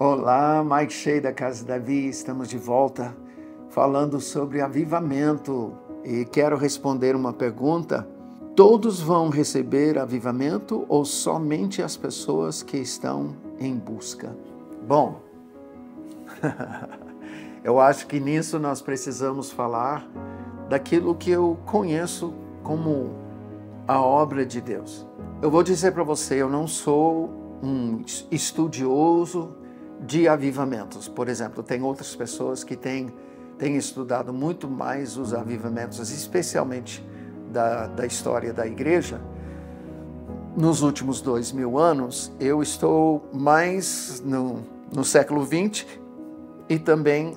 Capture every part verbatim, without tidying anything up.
Olá, Mike Shea da Casa de Davi, estamos de volta falando sobre avivamento e quero responder uma pergunta. Todos vão receber avivamento ou somente as pessoas que estão em busca? Bom, eu acho que nisso nós precisamos falar daquilo que eu conheço como a obra de Deus. Eu vou dizer para você, eu não sou um estudioso de avivamentos. Por exemplo, tem outras pessoas que têm, têm estudado muito mais os avivamentos, especialmente da, da história da igreja. Nos últimos dois mil anos, eu estou mais no, no século vinte e também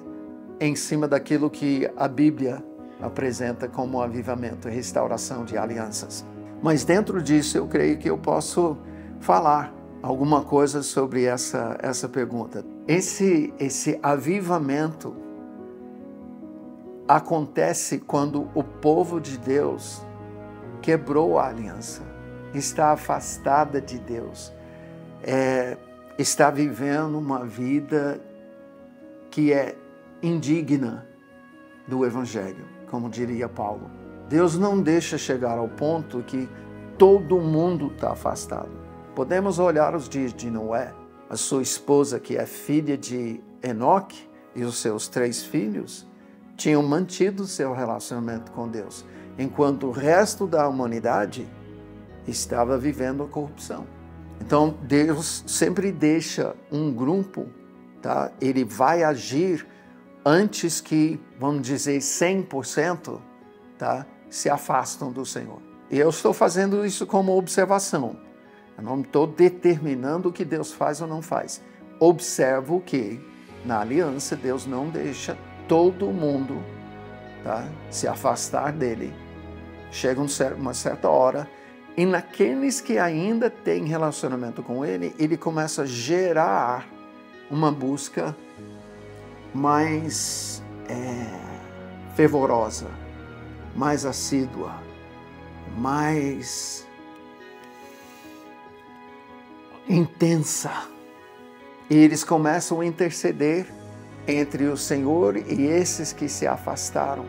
em cima daquilo que a Bíblia apresenta como avivamento e restauração de alianças. Mas dentro disso, eu creio que eu posso falar alguma coisa sobre essa, essa pergunta. Esse, esse avivamento acontece quando o povo de Deus quebrou a aliança, está afastada de Deus, é, está vivendo uma vida que é indigna do Evangelho, como diria Paulo. Deus não deixa chegar ao ponto que todo mundo está afastado. Podemos olhar os dias de Noé, a sua esposa, que é filha de Enoque, e os seus três filhos tinham mantido seu relacionamento com Deus, enquanto o resto da humanidade estava vivendo a corrupção. Então, Deus sempre deixa um grupo, tá? Ele vai agir antes que, vamos dizer, cem por cento, tá? Se afastam do Senhor. E eu estou fazendo isso como observação. Eu não estou determinando o que Deus faz ou não faz. Observo que na aliança Deus não deixa todo mundo, tá, se afastar dele. Chega uma certa hora e naqueles que ainda têm relacionamento com ele, ele começa a gerar uma busca mais é, fervorosa, mais assídua, mais intensa. E eles começam a interceder entre o Senhor e esses que se afastaram.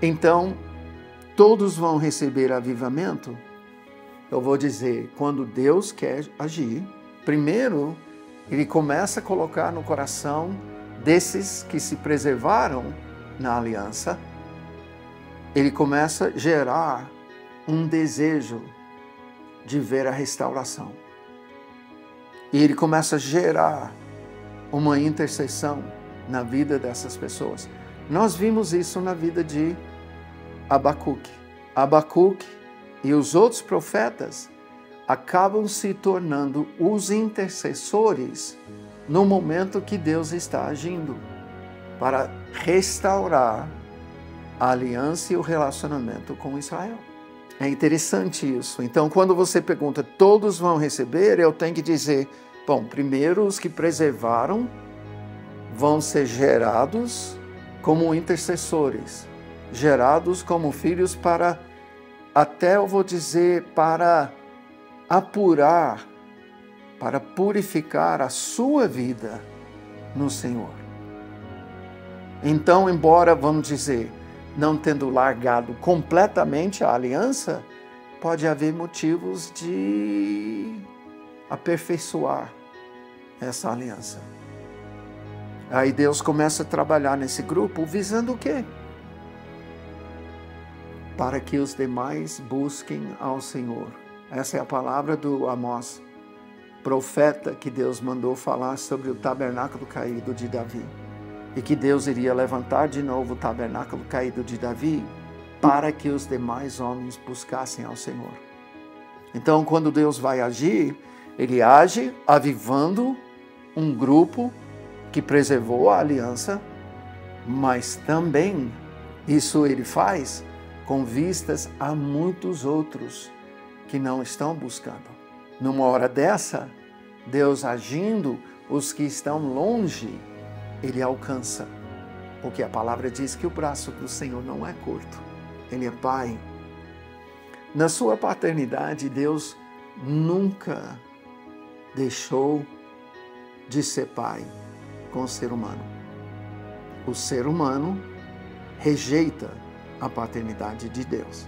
Então, todos vão receber avivamento? Eu vou dizer, quando Deus quer agir, primeiro, ele começa a colocar no coração desses que se preservaram na aliança, ele começa a gerar um desejo de ver a restauração. E ele começa a gerar uma intercessão na vida dessas pessoas. Nós vimos isso na vida de Abacuque. Abacuque e os outros profetas acabam se tornando os intercessores no momento que Deus está agindo para restaurar a aliança e o relacionamento com Israel. É interessante isso. Então, quando você pergunta, todos vão receber? Eu tenho que dizer, bom, primeiro os que preservaram vão ser gerados como intercessores, gerados como filhos para, até eu vou dizer, para apurar, para purificar a sua vida no Senhor. Então, embora, vamos dizer, não tendo largado completamente a aliança, pode haver motivos de aperfeiçoar essa aliança. Aí Deus começa a trabalhar nesse grupo, visando o quê? Para que os demais busquem ao Senhor. Essa é a palavra do Amós, profeta que Deus mandou falar sobre o tabernáculo caído de Davi. E que Deus iria levantar de novo o tabernáculo caído de Davi para que os demais homens buscassem ao Senhor. Então, quando Deus vai agir, ele age avivando um grupo que preservou a aliança, mas também isso ele faz com vistas a muitos outros que não estão buscando. Numa hora dessa, Deus agindo, os que estão longe, ele alcança, porque a palavra diz que o braço do Senhor não é curto, ele é Pai. Na sua paternidade, Deus nunca deixou de ser pai com o ser humano. O ser humano rejeita a paternidade de Deus.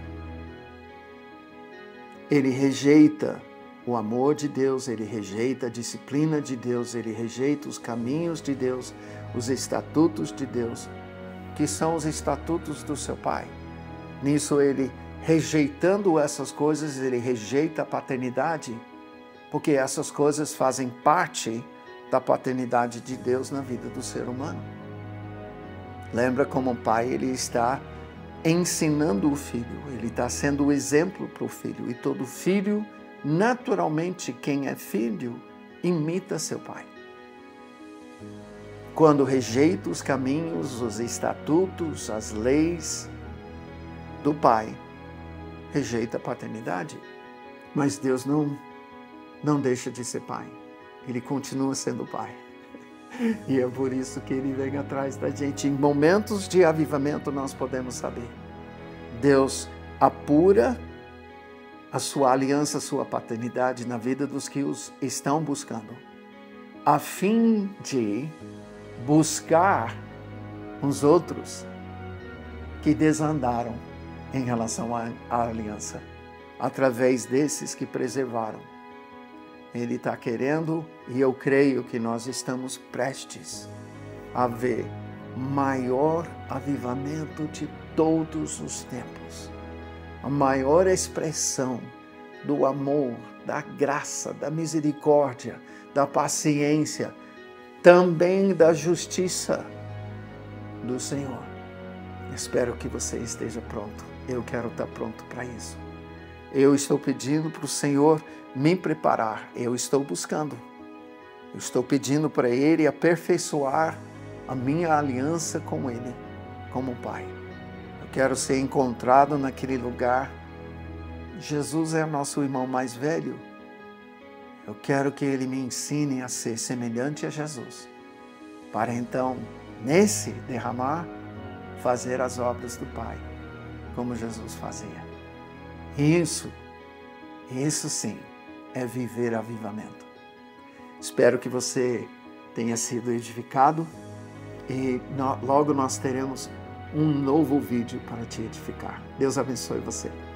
Ele rejeita o amor de Deus, ele rejeita a disciplina de Deus, ele rejeita os caminhos de Deus, os estatutos de Deus, que são os estatutos do seu pai. Nisso ele, rejeitando essas coisas, ele rejeita a paternidade, porque essas coisas fazem parte da paternidade de Deus na vida do ser humano. Lembra como o pai ele está ensinando o filho, ele está sendo o exemplo para o filho, e todo filho, naturalmente, quem é filho, imita seu pai. Quando rejeita os caminhos, os estatutos, as leis do pai, rejeita a paternidade. Mas Deus não, não deixa de ser pai. Ele continua sendo pai. E é por isso que ele vem atrás da gente. Em momentos de avivamento, nós podemos saber. Deus apura a sua aliança, a sua paternidade na vida dos que os estão buscando, a fim de buscar os outros que desandaram em relação à aliança, através desses que preservaram. Ele está querendo, e eu creio que nós estamos prestes a ver maior avivamento de todos os tempos. A maior expressão do amor, da graça, da misericórdia, da paciência, também da justiça do Senhor. Espero que você esteja pronto. Eu quero estar pronto para isso. Eu estou pedindo para o Senhor me preparar. Eu estou buscando. Eu estou pedindo para Ele aperfeiçoar a minha aliança com Ele, como Pai. Quero ser encontrado naquele lugar. Jesus é nosso irmão mais velho. Eu quero que ele me ensine a ser semelhante a Jesus, para então, nesse derramar, fazer as obras do Pai, como Jesus fazia. Isso, isso sim, é viver avivamento. Espero que você tenha sido edificado e logo nós teremos um novo vídeo para te edificar. Deus abençoe você.